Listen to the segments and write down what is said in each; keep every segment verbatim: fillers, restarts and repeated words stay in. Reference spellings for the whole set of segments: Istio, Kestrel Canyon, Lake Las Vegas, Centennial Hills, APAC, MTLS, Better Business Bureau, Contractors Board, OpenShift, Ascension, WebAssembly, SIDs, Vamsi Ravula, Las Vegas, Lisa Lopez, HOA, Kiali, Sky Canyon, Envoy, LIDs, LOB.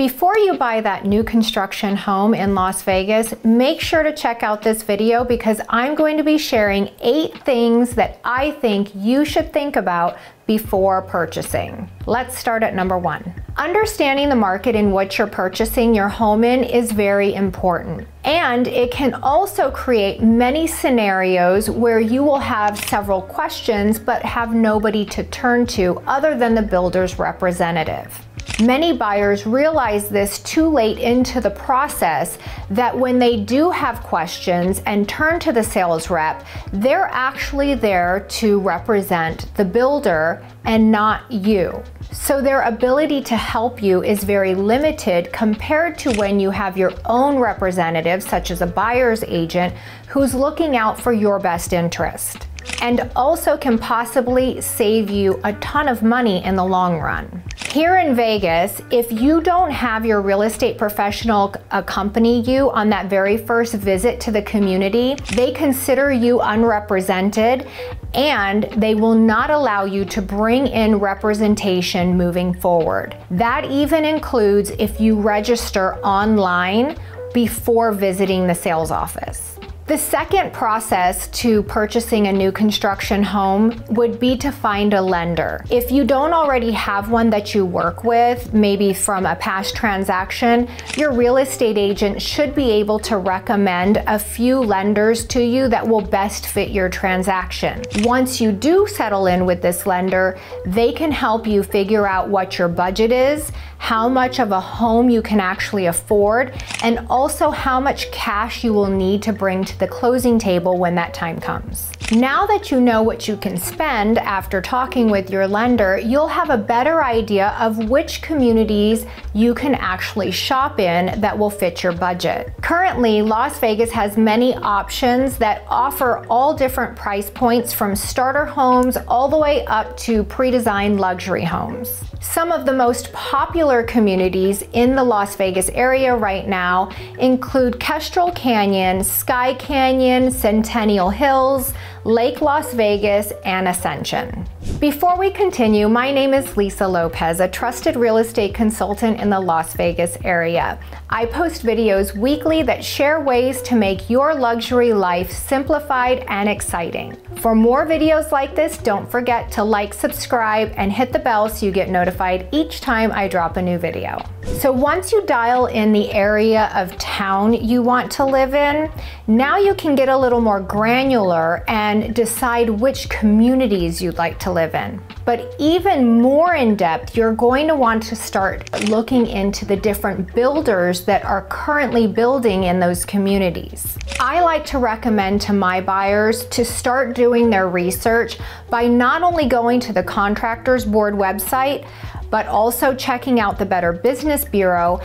Before you buy that new construction home in Las Vegas, make sure to check out this video because I'm going to be sharing eight things that I think you should think about before purchasing. Let's start at number one. Understanding the market in which you're purchasing your home in is very important. And it can also create many scenarios where you will have several questions but have nobody to turn to other than the builder's representative. Many buyers realize this too late into the process that when they do have questions and turn to the sales rep, they're actually there to represent the builder and not you. So their ability to help you is very limited compared to when you have your own representative, such as a buyer's agent, who's looking out for your best interest, and also can possibly save you a ton of money in the long run. Here in Vegas, if you don't have your real estate professional accompany you on that very first visit to the community, they consider you unrepresented and they will not allow you to bring in representation moving forward. That even includes if you register online before visiting the sales office. The second process to purchasing a new construction home would be to find a lender. If you don't already have one that you work with, maybe from a past transaction, your real estate agent should be able to recommend a few lenders to you that will best fit your transaction. Once you do settle in with this lender, they can help you figure out what your budget is, how much of a home you can actually afford, and also how much cash you will need to bring to the closing table when that time comes. Now that you know what you can spend after talking with your lender, you'll have a better idea of which communities you can actually shop in that will fit your budget. Currently, Las Vegas has many options that offer all different price points from starter homes all the way up to pre-designed luxury homes. Some of the most popular communities in the Las Vegas area right now include Kestrel Canyon, Sky Canyon, Centennial Hills, Lake Las Vegas, and Ascension. Before we continue, my name is Lisa Lopez, a trusted real estate consultant in the Las Vegas area. I post videos weekly that share ways to make your luxury life simplified and exciting. For more videos like this, don't forget to like, subscribe, and hit the bell so you get notified each time I drop a new video. So once you dial in the area of town you want to live in, now you can get a little more granular and decide which communities you'd like to live in. But even more in depth, you're going to want to start looking into the different builders that are currently building in those communities. I like to recommend to my buyers to start doing their research by not only going to the Contractors Board website, but also checking out the Better Business Bureau.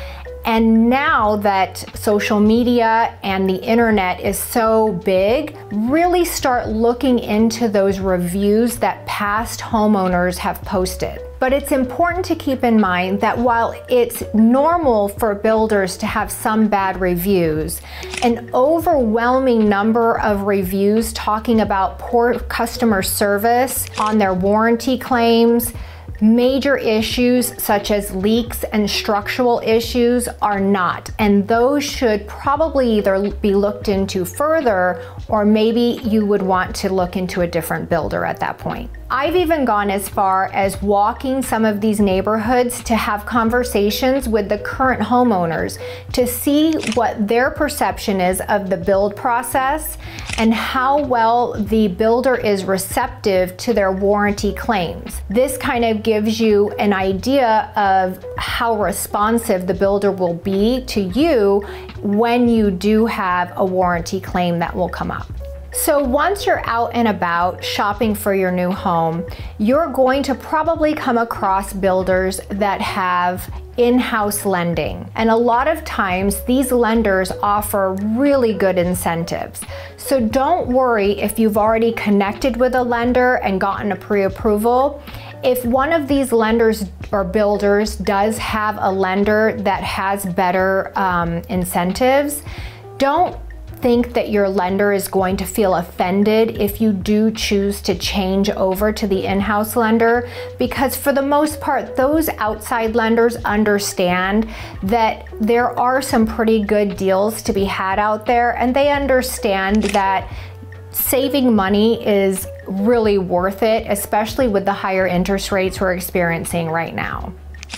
And now that social media and the internet is so big, really start looking into those reviews that past homeowners have posted. But it's important to keep in mind that while it's normal for builders to have some bad reviews, an overwhelming number of reviews talking about poor customer service on their warranty claims, major issues such as leaks and structural issues are not, and those should probably either be looked into further or maybe you would want to look into a different builder at that point. I've even gone as far as walking some of these neighborhoods to have conversations with the current homeowners to see what their perception is of the build process and how well the builder is receptive to their warranty claims. This kind of gives you an idea of how responsive the builder will be to you when you do have a warranty claim that will come up. So once you're out and about shopping for your new home, you're going to probably come across builders that have in-house lending. And a lot of times these lenders offer really good incentives. So don't worry if you've already connected with a lender and gotten a pre-approval. If one of these lenders or builders does have a lender that has better um, incentives, don't think that your lender is going to feel offended if you do choose to change over to the in-house lender, because for the most part, those outside lenders understand that there are some pretty good deals to be had out there, and they understand that saving money is really worth it, especially with the higher interest rates we're experiencing right now.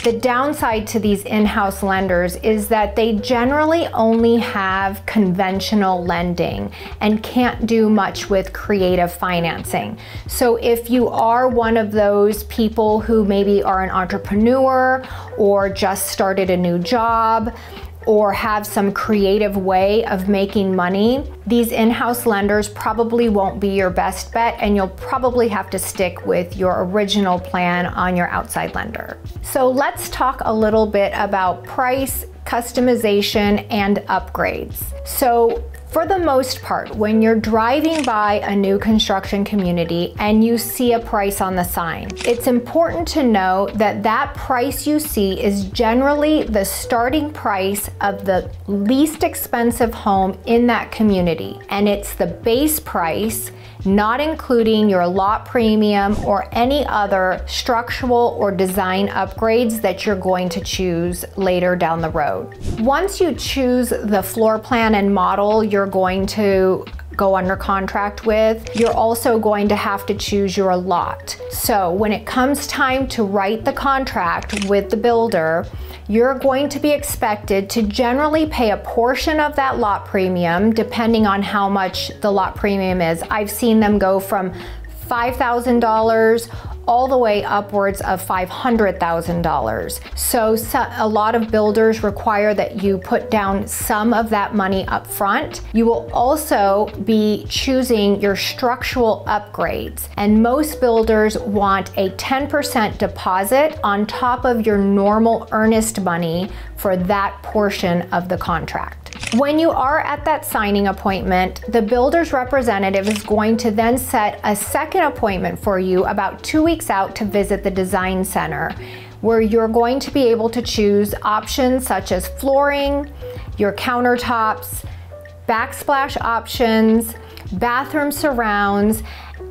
The downside to these in-house lenders is that they generally only have conventional lending and can't do much with creative financing. So if you are one of those people who maybe are an entrepreneur or just started a new job, or have some creative way of making money, these in-house lenders probably won't be your best bet, and you'll probably have to stick with your original plan on your outside lender. So let's talk a little bit about price, customization, and upgrades. So for the most part, when you're driving by a new construction community and you see a price on the sign, it's important to know that that price you see is generally the starting price of the least expensive home in that community. And it's the base price, not including your lot premium or any other structural or design upgrades that you're going to choose later down the road. Once you choose the floor plan and model you're going to go under contract with, you're also going to have to choose your lot. So when it comes time to write the contract with the builder, you're going to be expected to generally pay a portion of that lot premium, depending on how much the lot premium is. I've seen them go from five thousand dollars all the way upwards of five hundred thousand dollars. So, so a lot of builders require that you put down some of that money up front. You will also be choosing your structural upgrades, and most builders want a ten percent deposit on top of your normal earnest money for that portion of the contract. When you are at that signing appointment, the builder's representative is going to then set a second appointment for you about two weeks out to visit the design center, where you're going to be able to choose options such as flooring, your countertops, backsplash options, bathroom surrounds,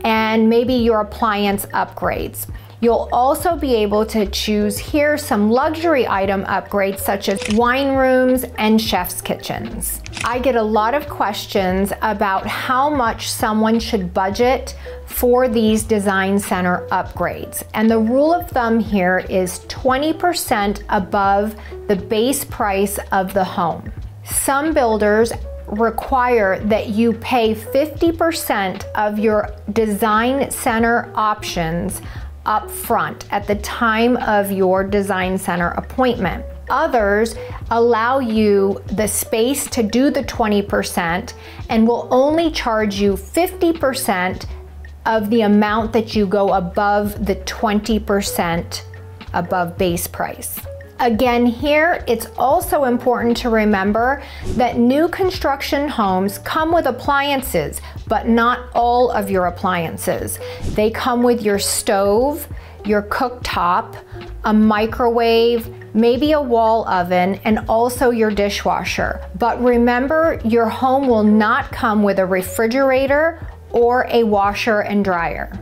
and maybe your appliance upgrades. You'll also be able to choose here some luxury item upgrades such as wine rooms and chef's kitchens. I get a lot of questions about how much someone should budget for these design center upgrades. And the rule of thumb here is twenty percent above the base price of the home. Some builders require that you pay fifty percent of your design center options up front at the time of your design center appointment. Others allow you the space to do the twenty percent and will only charge you fifty percent of the amount that you go above the twenty percent above base price. Again, here, it's also important to remember that new construction homes come with appliances, but not all of your appliances. They come with your stove, your cooktop, a microwave, maybe a wall oven, and also your dishwasher. But remember, your home will not come with a refrigerator or a washer and dryer.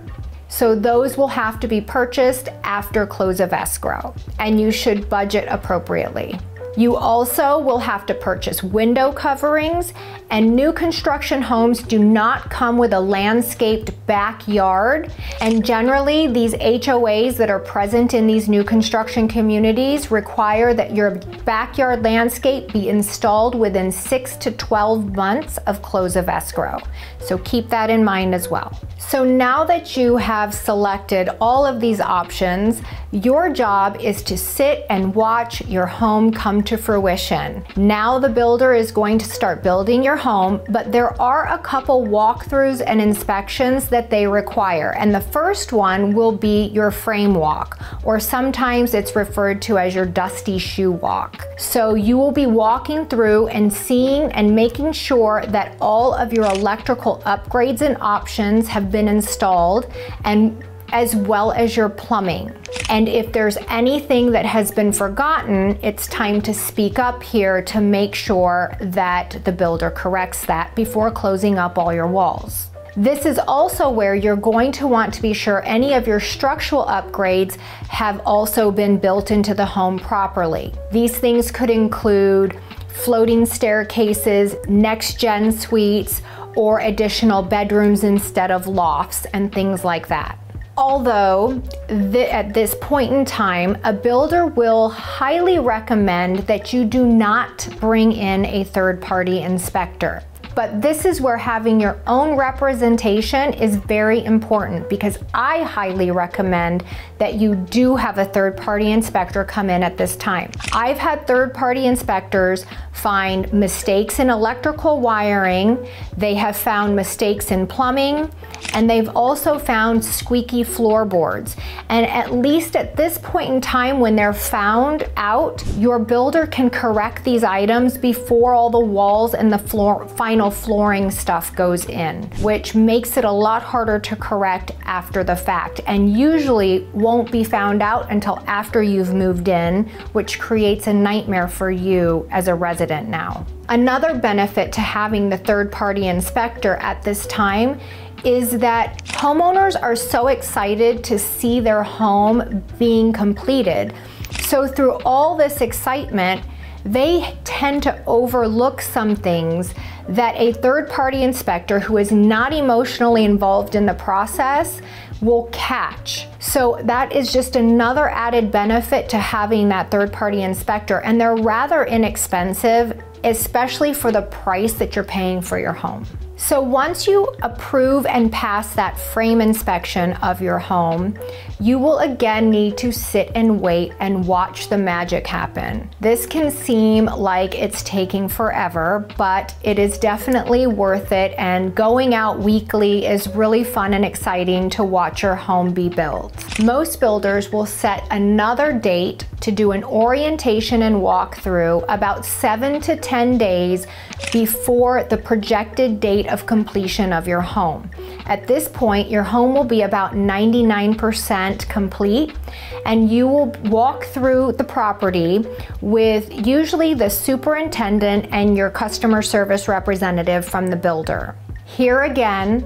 So those will have to be purchased after close of escrow, and you should budget appropriately. You also will have to purchase window coverings, and new construction homes do not come with a landscaped backyard. And generally, these H O As that are present in these new construction communities require that your backyard landscape be installed within six to twelve months of close of escrow. So keep that in mind as well. So now that you have selected all of these options, your job is to sit and watch your home come to fruition. Now the builder is going to start building your home, but there are a couple walkthroughs and inspections that they require. And the first one will be your frame walk, or sometimes it's referred to as your dusty shoe walk. So you will be walking through and seeing and making sure that all of your electrical upgrades and options have been installed, and as well as your plumbing. And if there's anything that has been forgotten, it's time to speak up here to make sure that the builder corrects that before closing up all your walls. This is also where you're going to want to be sure any of your structural upgrades have also been built into the home properly. These things could include floating staircases, next-gen suites, or additional bedrooms instead of lofts and things like that. Although th- at this point in time, a builder will highly recommend that you do not bring in a third-party inspector. But this is where having your own representation is very important, because I highly recommend that you do have a third-party inspector come in at this time. I've had third-party inspectors find mistakes in electrical wiring, they have found mistakes in plumbing, and they've also found squeaky floorboards. And at least at this point in time, when they're found out, your builder can correct these items before all the walls and the floor, final flooring stuff goes in, which makes it a lot harder to correct after the fact, and usually won't be found out until after you've moved in, which creates a nightmare for you as a resident now. Another benefit to having the third-party inspector at this time is that homeowners are so excited to see their home being completed. So through all this excitement, they tend to overlook some things that a third-party inspector who is not emotionally involved in the process will catch. So that is just another added benefit to having that third-party inspector, and they're rather inexpensive, especially for the price that you're paying for your home. So once you approve and pass that frame inspection of your home, you will again need to sit and wait and watch the magic happen. This can seem like it's taking forever, but it is definitely worth it, and going out weekly is really fun and exciting to watch your home be built. Most builders will set another date to do an orientation and walkthrough about seven to ten days before the projected date of completion of your home. At this point, your home will be about ninety-nine percent complete, and you will walk through the property with usually the superintendent and your customer service representative from the builder. Here again,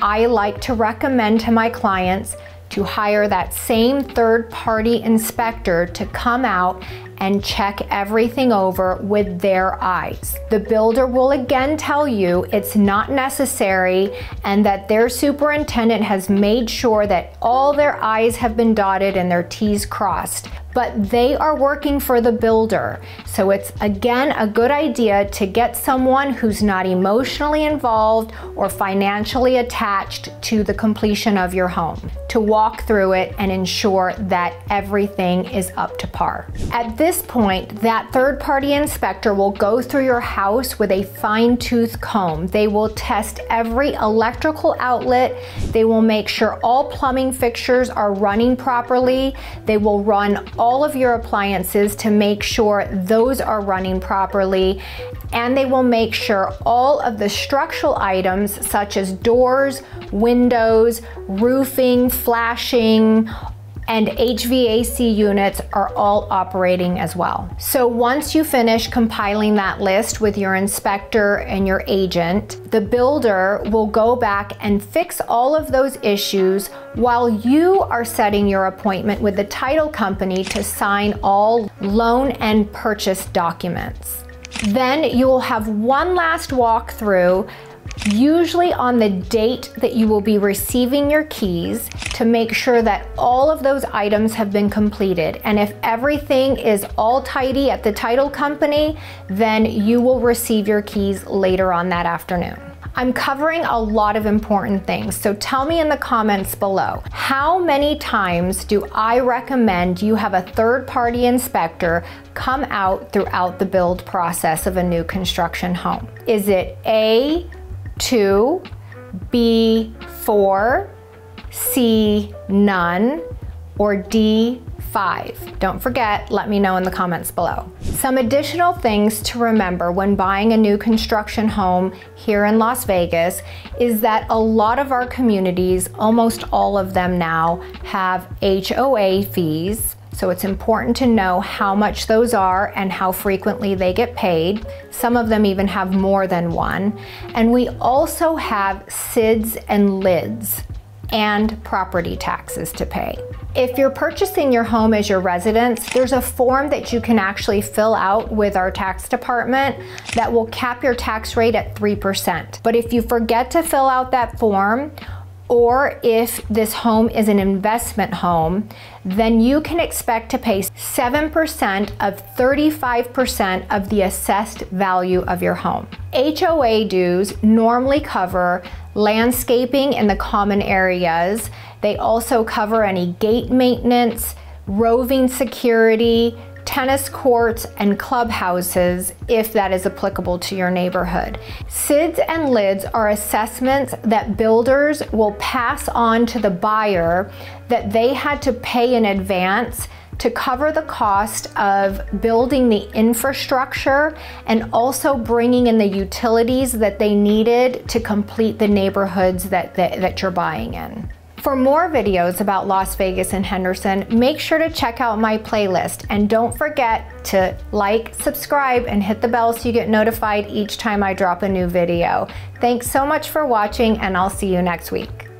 I like to recommend to my clients to hire that same third-party inspector to come out and check everything over with their eyes. The builder will again tell you it's not necessary, and that their superintendent has made sure that all their I's have been dotted and their T's crossed. But they are working for the builder. So it's again a good idea to get someone who's not emotionally involved or financially attached to the completion of your home to walk through it and ensure that everything is up to par. At this point, that third-party inspector will go through your house with a fine-tooth comb. They will test every electrical outlet. They will make sure all plumbing fixtures are running properly. They will run all all of your appliances to make sure those are running properly, and they will make sure all of the structural items such as doors, windows, roofing, flashing, and H V A C units are all operating as well. So once you finish compiling that list with your inspector and your agent, the builder will go back and fix all of those issues while you are setting your appointment with the title company to sign all loan and purchase documents. Then you will have one last walkthrough, usually on the date that you will be receiving your keys, to make sure that all of those items have been completed. And if everything is all tidy at the title company, then you will receive your keys later on that afternoon. I'm covering a lot of important things, so tell me in the comments below, how many times do I recommend you have a third-party inspector come out throughout the build process of a new construction home? Is it A, two, B, four, C, none, or D, five. Don't forget, let me know in the comments below. Some additional things to remember when buying a new construction home here in Las Vegas is that a lot of our communities, almost all of them now, have H O A fees. So it's important to know how much those are and how frequently they get paid. Some of them even have more than one. And we also have S I Ds and L I Ds and property taxes to pay. If you're purchasing your home as your residence, there's a form that you can actually fill out with our tax department that will cap your tax rate at three percent. But if you forget to fill out that form, or if this home is an investment home, then you can expect to pay seven percent of thirty-five percent of the assessed value of your home. H O A dues normally cover landscaping in the common areas. They also cover any gate maintenance, roving security, tennis courts, and clubhouses if that is applicable to your neighborhood. S I Ds and L I Ds are assessments that builders will pass on to the buyer that they had to pay in advance to cover the cost of building the infrastructure and also bringing in the utilities that they needed to complete the neighborhoods that, that, that you're buying in. For more videos about Las Vegas and Henderson, make sure to check out my playlist, and don't forget to like, subscribe, and hit the bell so you get notified each time I drop a new video. Thanks so much for watching, and I'll see you next week.